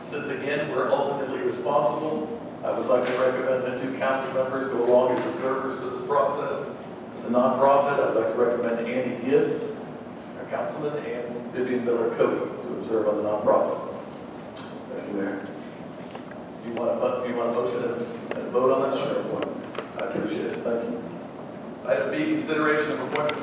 Since again, we're ultimately responsible, I would like to recommend that 2 council members go along as observers for this process. For the nonprofit, I'd like to recommend Andy Gibbs, our councilman, and Vivian Miller-Cody to observe on the nonprofit. Thank you, Mayor. Do you want a motion and a vote on that? Sure. I appreciate it. Thank you. Item B, consideration of appointments.